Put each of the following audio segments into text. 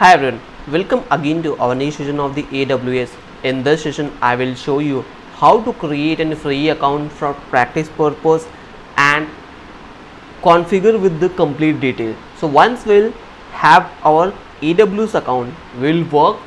Hi everyone, welcome again to our new session of the AWS. In this session, I will show you how to create a free account for practice purpose and configure with the complete detail. So once we'll have our AWS account, we'll work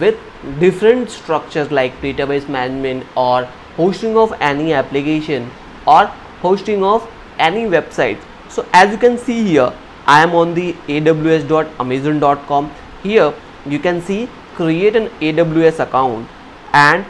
with different structures like database management or hosting of any application or hosting of any website. So as you can see here, I am on the aws.amazon.com. Here you can see create an AWS account, and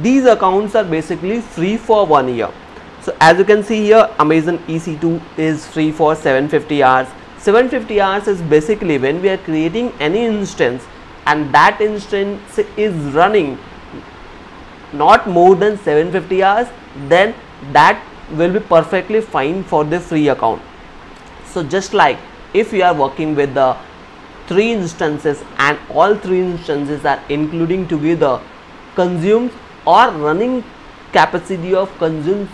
these accounts are basically free for 1 year. So as you can see here, Amazon EC2 is free for 750 hours. 750 hours is basically when we are creating any instance and that instance is running not more than 750 hours, then that will be perfectly fine for the free account. So just like if you are working with the 3 instances and all 3 instances are including together consumes or running capacity of consumes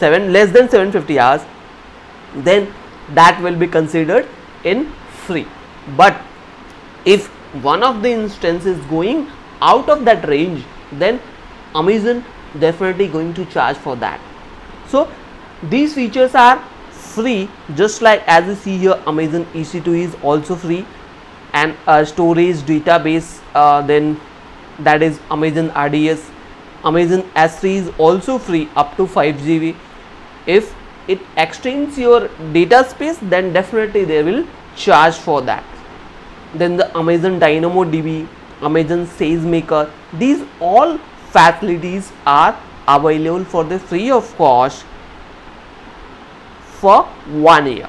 less than 750 hours, then that will be considered in free. But if one of the instance is going out of that range, then Amazon definitely going to charge for that. So these features are free, just like as you see here, Amazon EC2 is also free, and storage, database, then that is Amazon RDS. Amazon S3 is also free up to 5 GB. If it extends your data space, then definitely they will charge for that. Then the Amazon DynamoDB, Amazon SageMaker, these all facilities are available for the free of cost for 1 year.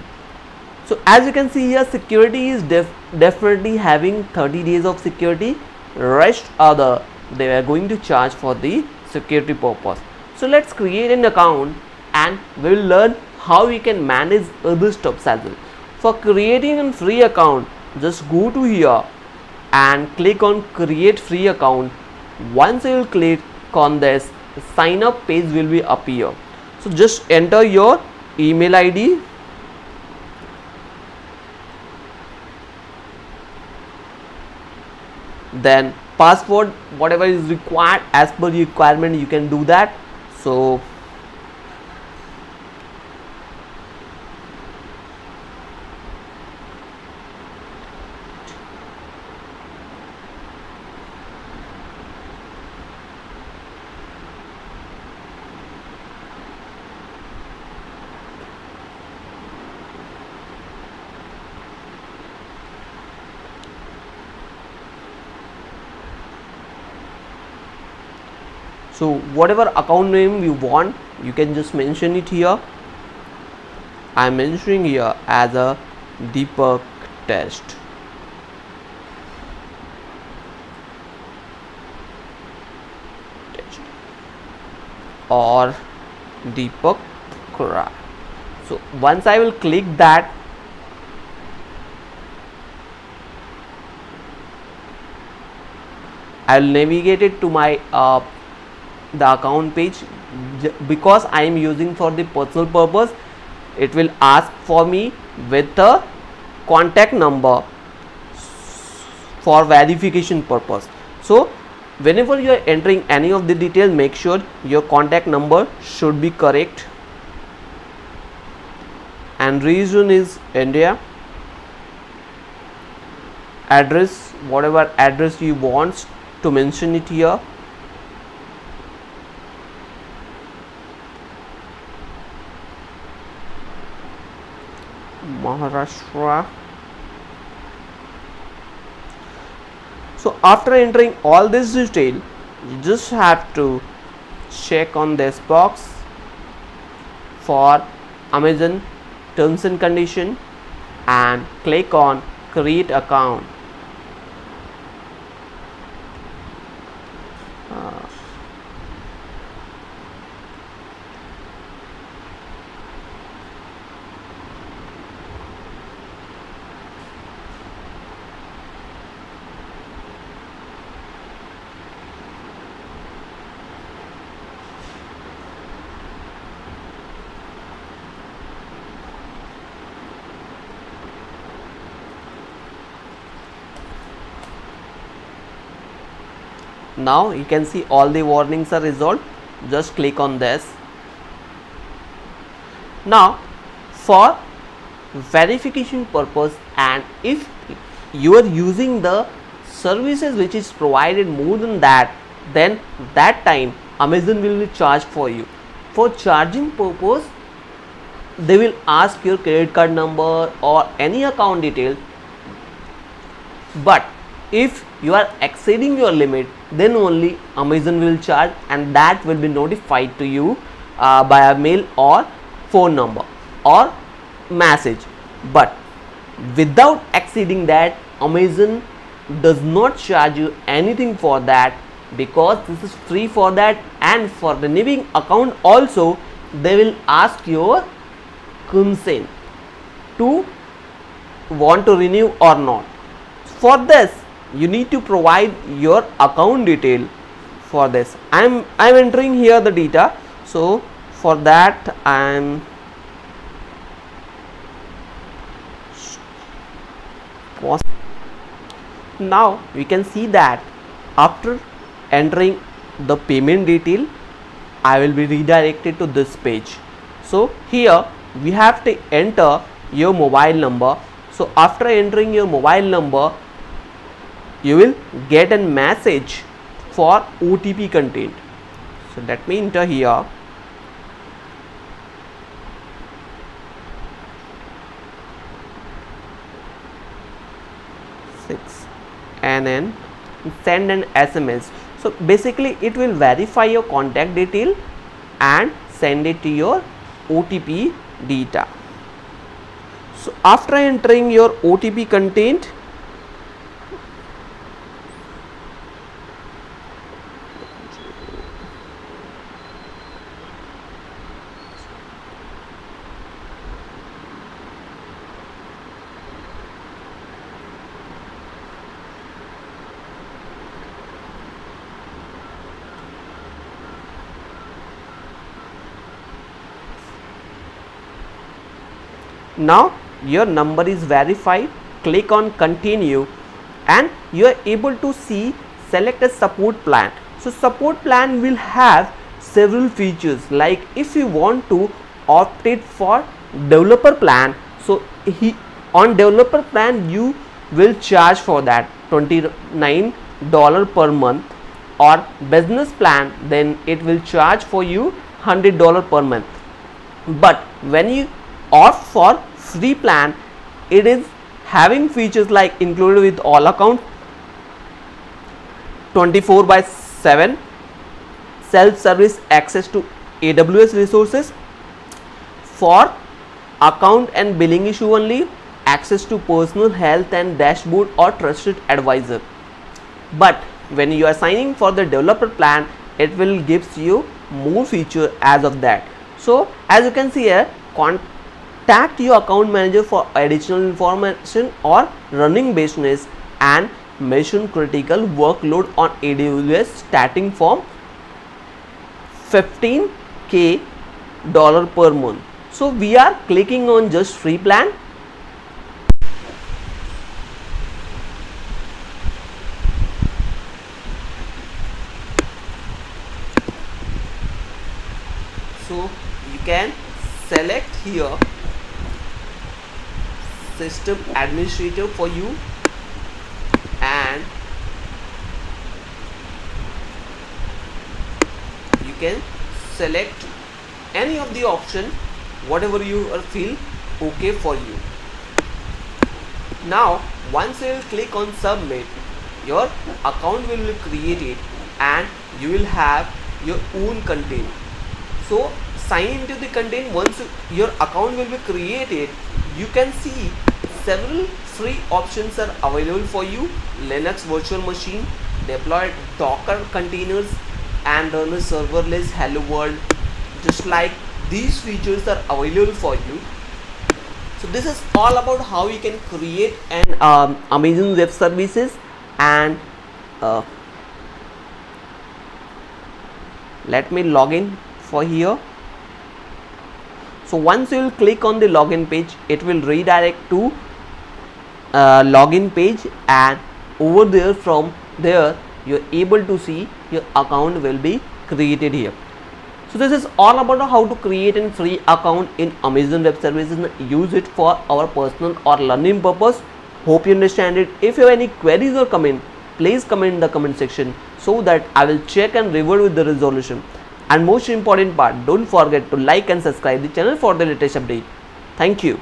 So as you can see here, security is definitely having 30 days of security, rest other they are going to charge for the security purpose. So let's create an account and we will learn how we can manage other stuff as well. For creating a free account, just go to here and click on create free account. Once you will click on this, sign up page will be appear. So just enter your email ID then password, whatever is required as per the requirement you can do that. So whatever account name you want, you can just mention it here. I am mentioning here as a Deepak Test. Or Deepak Kura. So once I will click that, I will navigate it to my the account page. Because I am using for the personal purpose, it will ask for me with the contact number for verification purpose. So whenever you are entering any of the details, make sure your contact number should be correct and region is India, address, whatever address you want to mention it here. Maharashtra. So after entering all this detail, you just have to check on this box for Amazon terms and condition and click on create account. Now you can see all the warnings are resolved. Just click on this. Now for verification purpose, and if you are using the services which is provided more than that, then that time Amazon will be charged for you. For charging purpose, they will ask your credit card number or any account detail. But if you are exceeding your limit, then only Amazon will charge, and that will be notified to you by a mail or phone number or message. But without exceeding that, Amazon does not charge you anything for that, because this is free for that. And for renewing account also, they will ask your consent to want to renew or not. For this you need to provide your account detail. For this I'm entering here the data, so for that I'm pause. Now we can see that after entering the payment detail, I will be redirected to this page. So here we have to enter your mobile number. So after entering your mobile number, you will get a message for OTP content. So let me enter here. And then send an SMS. So basically it will verify your contact detail and send it to your OTP data. So after entering your OTP content, now your number is verified. Click on continue and you are able to see select a support plan. So support plan will have several features, like if you want to opt it for developer plan, so on developer plan you will charge for that $29 per month, or business plan then it will charge for you $100 per month. But when you opt for free plan, it is having features like included with all accounts, 24/7 self-service access to AWS resources for account and billing issue only, access to personal health and dashboard or trusted advisor. But when you are signing for the developer plan, it will gives you more feature as of that. So as you can see here, contact your account manager for additional information or running business and mission critical workload on AWS starting from $15K per month. So we are clicking on just free plan. So you can select here system administrator for you, and you can select any of the option whatever you feel okay for you. Now once you click on submit, your account will be created and you will have your own content. So sign into the content. Once your account will be created, you can see several free options are available for you: Linux virtual machine, deploy Docker containers, and run a serverless hello world. Just like these features are available for you. So this is all about how you can create an Amazon web services. And let me log in for here. So once you will click on the login page, it will redirect to login page, and over there from there you are able to see your account will be created here. So this is all about how to create a free account in Amazon Web Services and use it for our personal or learning purpose. Hope you understand it. If you have any queries or comment, please comment in the comment section so that I will check and revert with the resolution. And most important part, don't forget to like and subscribe the channel for the latest update. Thank you.